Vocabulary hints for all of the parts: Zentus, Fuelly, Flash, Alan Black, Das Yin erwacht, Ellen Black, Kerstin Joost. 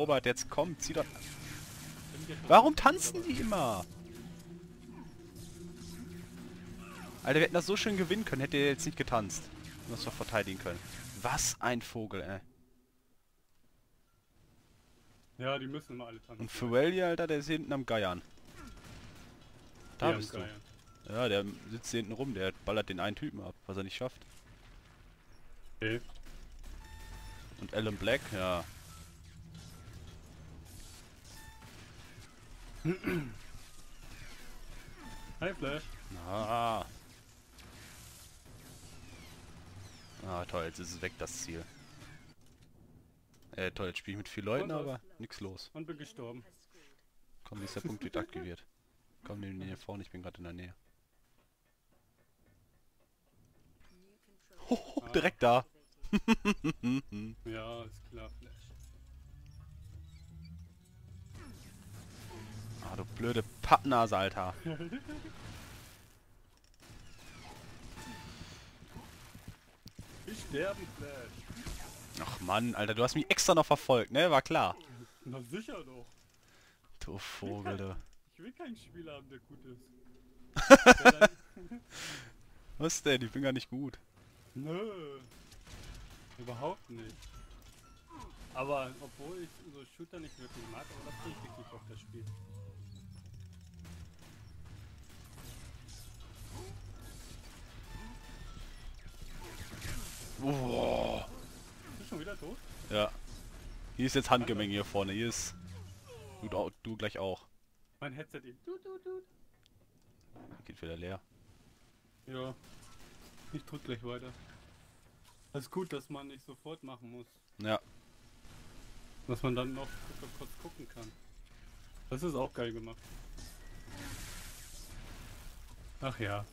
Robert, jetzt komm, zieh doch... Warum tanzen die immer? Alter, wir hätten das so schön gewinnen können, hätte er jetzt nicht getanzt. Und das doch verteidigen können. Was ein Vogel, ey. Ja, die müssen mal alle tanzen. Und Fuelly, Alter, der ist hinten am Geiern. Da bist du. Ja, der sitzt hier hinten rum, der ballert den einen Typen ab, was er nicht schafft. Okay. Und Alan Black, ja. Hi Flash. Ah. Ah toll, jetzt ist es weg, das Ziel. Toll, jetzt spiele ich mit vielen Leuten, aber nix los. Und bin gestorben. Komm, dieser Punkt wird aktiviert. Komm, nimm den hier vorne, ich bin gerade in der Nähe. Hoho, direkt da. Ja, ist klar, Flash. Ah, du blöde Pappnase, Alter. Wir sterben, Flash. Ach Mann, Alter, du hast mich extra noch verfolgt, ne? War klar. Na sicher doch. Du Vogel, du. Ich will keinen Spieler haben, der gut ist. Was denn? Ich bin gar nicht gut. Nö. Überhaupt nicht. Aber obwohl ich so Shooter nicht wirklich mag, aber das kriegt richtig auf das Spiel. Oh. Bist du schon wieder tot? Ja. Hier ist jetzt Handgemenge hier vorne, hier ist... Du gleich auch. Mein Headset eben. Geht wieder leer. Ja. Ich drück gleich weiter. Das ist gut, dass man nicht sofort machen muss. Ja. Dass man dann noch kurz gucken kann. Das ist auch geil gemacht. Ach ja.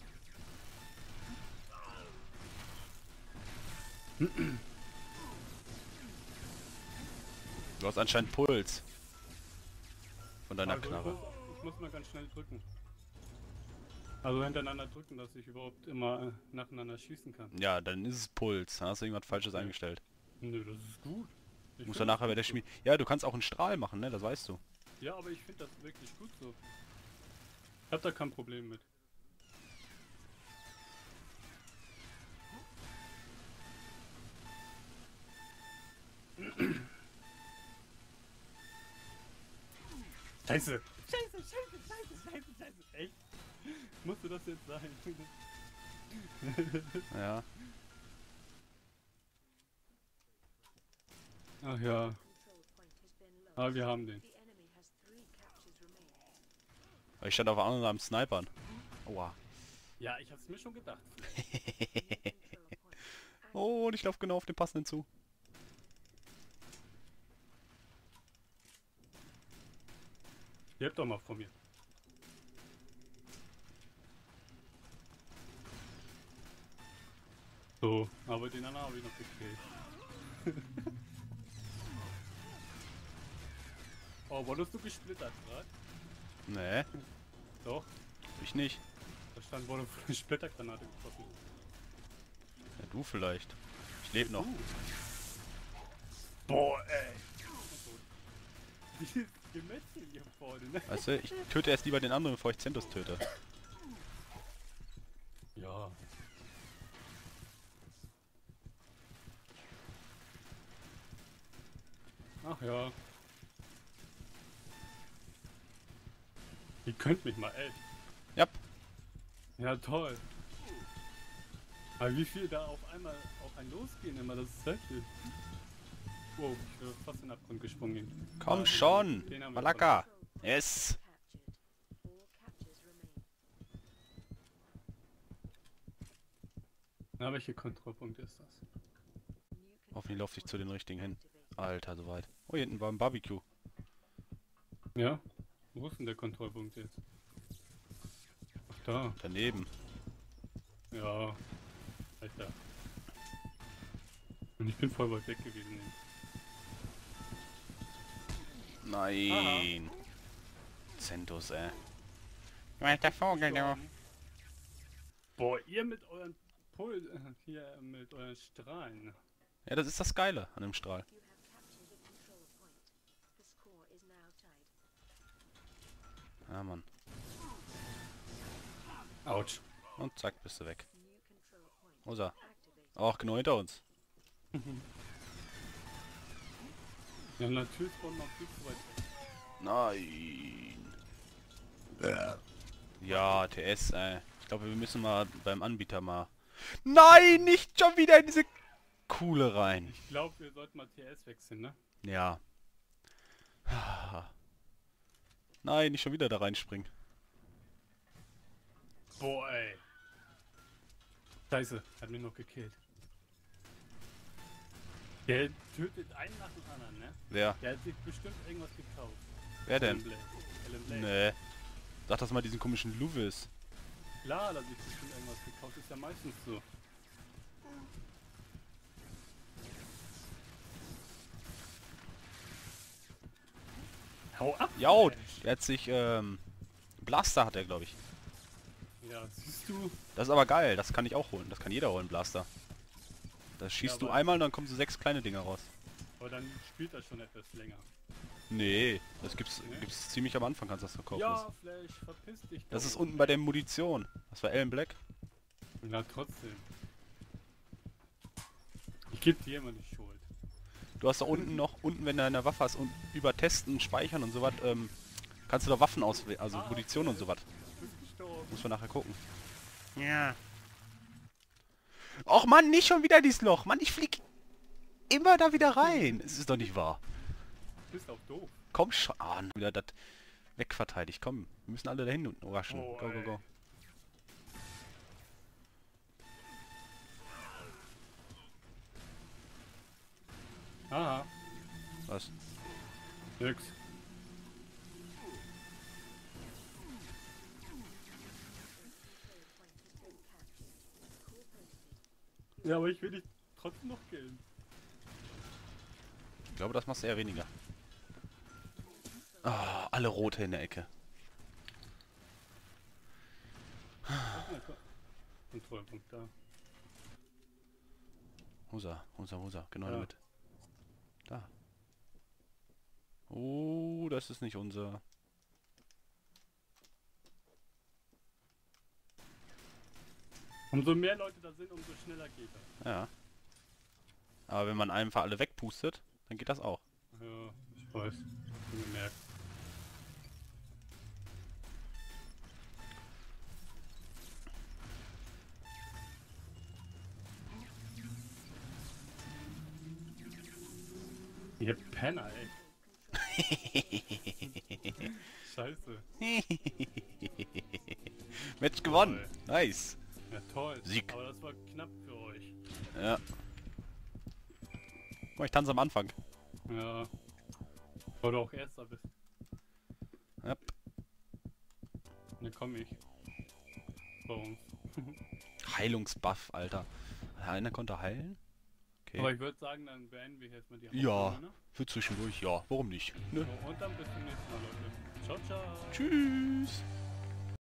Du hast anscheinend Puls. Von deiner Knarre. Ich muss mal ganz schnell drücken. Also hintereinander drücken, dass ich überhaupt immer nacheinander schießen kann. Ja, dann ist es Puls. Hast du irgendwas Falsches eingestellt? Nö, das ist gut. Ich muss dann nachher wieder schmieden. Ja, du kannst auch einen Strahl machen, ne? Das weißt du. Ja, aber ich finde das wirklich gut so. Ich hab da kein Problem mit. Scheiße! Scheiße, scheiße, scheiße, scheiße, scheiße! Echt? Musste das jetzt sein? Ja. Ach ja. Aber wir haben den. Ich stand auf anderen am Snipern. Aua. Ja, ich hab's mir schon gedacht. Oh, und ich lauf genau auf den passenden zu. Ihr habt doch mal von mir. So, aber den anderen habe ich noch gekriegt. Oh, wurdest du gesplittert gerade? Nee. Doch. Ich nicht. Da stand, wurde eine Splittergranate getroffen. Ja, du vielleicht. Ich lebe noch. Boah, ey. Dieses Gemetzel hier vorne, ne? Weißt du, ich töte erst lieber den anderen, bevor ich Zentus töte. Ja. Ach ja. Ihr könnt mich mal, ey. Ja. Ja, toll. Aber wie viel da auf einmal auf einen losgehen immer, das ist heftig. Wow, ich bin fast in den Abgrund gesprungen. Komm schon! Malaka! Yes! Na, welcher Kontrollpunkt ist das? Hoffentlich laufe ich zu den richtigen hin. Alter, soweit. Oh, hier hinten war ein Barbecue. Ja? Wo ist denn der Kontrollpunkt jetzt? Ach da. Daneben. Ja. Alter. Und ich bin voll weit weg gewesen. Nein. Aha. Zentus, ey. Weiter Vogel, du. Boah, ihr mit euren Puls... Hier mit euren Strahlen. Ja, das ist das Geile an dem Strahl. Ja, Mann. Autsch. Und zack, bist du weg. Wo ist er? Auch genau hinter uns. Ja, natürlich von noch viel zu weit weg. Nein. Ja, TS, ey. Ich glaube, wir müssen mal beim Anbieter mal... Nein, nicht schon wieder in diese Kuhle rein. Ich glaube, wir sollten mal TS wechseln, ne? Ja. Nein, nicht schon wieder da reinspringen. Boah, ey. Scheiße, hat mich noch gekillt. Der tötet einen nach dem anderen, ne? Wer? Der hat sich bestimmt irgendwas gekauft. Wer denn? Ellen Black. Nee. Sag das mal diesen komischen Louis. Klar, da hat sich bestimmt irgendwas gekauft, ist ja meistens so. Hau ab! Ja, der hat sich, Blaster hat er, glaube ich. Ja, siehst du. Das ist aber geil, das kann ich auch holen. Das kann jeder holen, Blaster. Da schießt ja, du einmal und dann kommen so 6 kleine Dinger raus. Aber dann spielt das schon etwas länger. Nee, das gibt's ziemlich am Anfang, kannst du das verkaufen. Ja, Flash, verpiss dich. Das ist unten bei der Munition. Das war Alan Black. Na trotzdem. Ich geb dir immer nicht Schuld. Du hast da unten noch, wenn du eine Waffe hast und über Testen, Speichern und sowas, kannst du da Waffen auswählen, also Munition und sowas. Muss man nachher gucken. Ja. Och Mann, nicht schon wieder dieses Loch. Mann, ich flieg immer da wieder rein. Es ist doch nicht wahr. Du bist auch doof. Komm schon. Ah, wieder das wegverteidigt. Komm, wir müssen alle da hin und raschen. Oh, go, go, go. Aha. Was? Nix. Ja, aber ich will dich trotzdem noch killen. Ich glaube, das machst du eher weniger. Ah, alle rote in der Ecke. Kontrollpunkt da. Hosa, Hosa, Hosa, genau damit. Da. Oh, das ist nicht unser... Umso mehr Leute da sind, umso schneller geht das. Ja. Aber wenn man einfach alle wegpustet, dann geht das auch. Ja, ich weiß. Ich hab gemerkt. Ihr Penner, ey. Scheiße. Match gewonnen. Oh, nice. Ja, toll. Sieg. Aber das war knapp für euch. Ja. Guck mal, ich tanze am Anfang. Ja. Weil du auch Erster bist. Ja. Yep. Ne, komm ich. Warum? Heilungsbuff, Alter. Einer konnte heilen? Okay. Aber ich würde sagen, dann beenden wir jetzt mal die Runde, ne? Für zwischendurch, ja. Warum nicht? Ne? So, und dann bis zum nächsten Mal, Leute. Ciao, ciao. Tschüss.